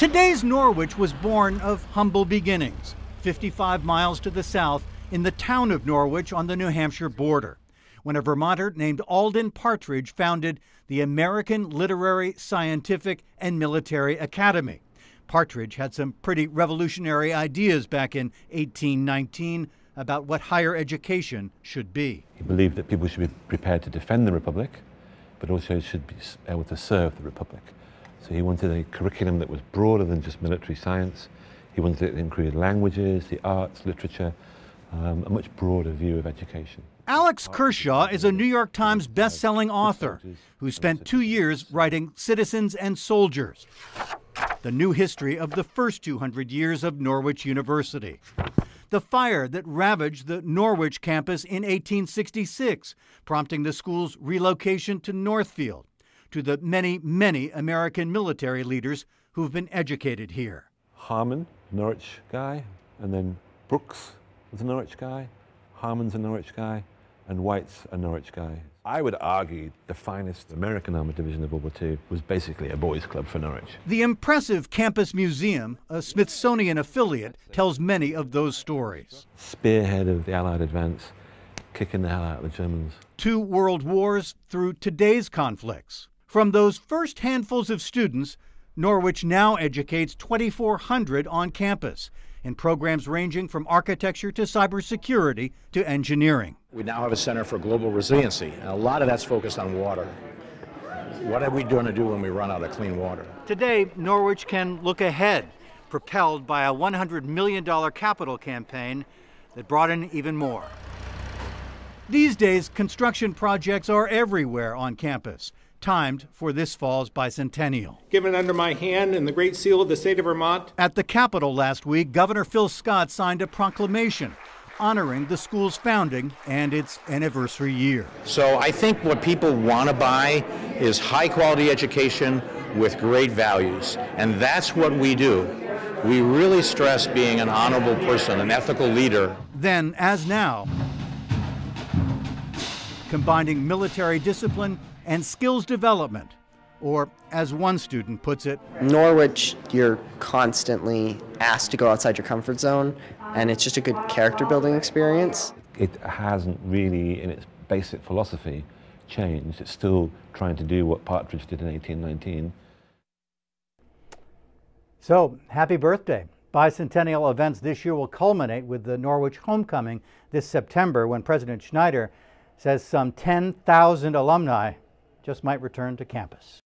Today's Norwich was born of humble beginnings, 55 miles to the south in the town of Norwich on the New Hampshire border, when a Vermonter named Alden Partridge founded the American Literary, Scientific, and Military Academy. Partridge had some pretty revolutionary ideas back in 1819 about what higher education should be. He believed that people should be prepared to defend the Republic, but also should be able to serve the Republic. So he wanted a curriculum that was broader than just military science. He wanted it to include languages, the arts, literature, a much broader view of education. Alex Kershaw is a New York Times best-selling author who spent 2 years writing Citizens and Soldiers, the new history of the first 200 years of Norwich University. The fire that ravaged the Norwich campus in 1866, prompting the school's relocation to Northfield, to the many, many American military leaders who've been educated here. Harmon, Norwich guy, and then Brooks was a Norwich guy, Harmon's a Norwich guy, and White's a Norwich guy. I would argue the finest American Armored Division of World War II was basically a boys' club for Norwich. The impressive campus museum, a Smithsonian affiliate, tells many of those stories. Spearhead of the Allied advance, kicking the hell out of the Germans. 2 world wars through today's conflicts. From those first handfuls of students, Norwich now educates 2,400 on campus in programs ranging from architecture to cybersecurity to engineering. We now have a Center for Global Resiliency, and a lot of that's focused on water. What are we going to do when we run out of clean water? Today, Norwich can look ahead, propelled by a $100 million capital campaign that brought in even more. These days, construction projects are everywhere on campus, timed for this fall's bicentennial. Given under my hand and the Great Seal of the State of Vermont. At the Capitol last week, Governor Phil Scott signed a proclamation honoring the school's founding and its anniversary year. So I think what people want to buy is high-quality education with great values, and that's what we do. We really stress being an honorable person, an ethical leader. Then, as now, combining military discipline and skills development, or as one student puts it, Norwich, you're constantly asked to go outside your comfort zone, and it's just a good character building experience. It hasn't really, in its basic philosophy, changed. It's still trying to do what Partridge did in 1819. So, happy birthday. Bicentennial events this year will culminate with the Norwich Homecoming this September, when President Schneider says some 10,000 alumni just might return to campus.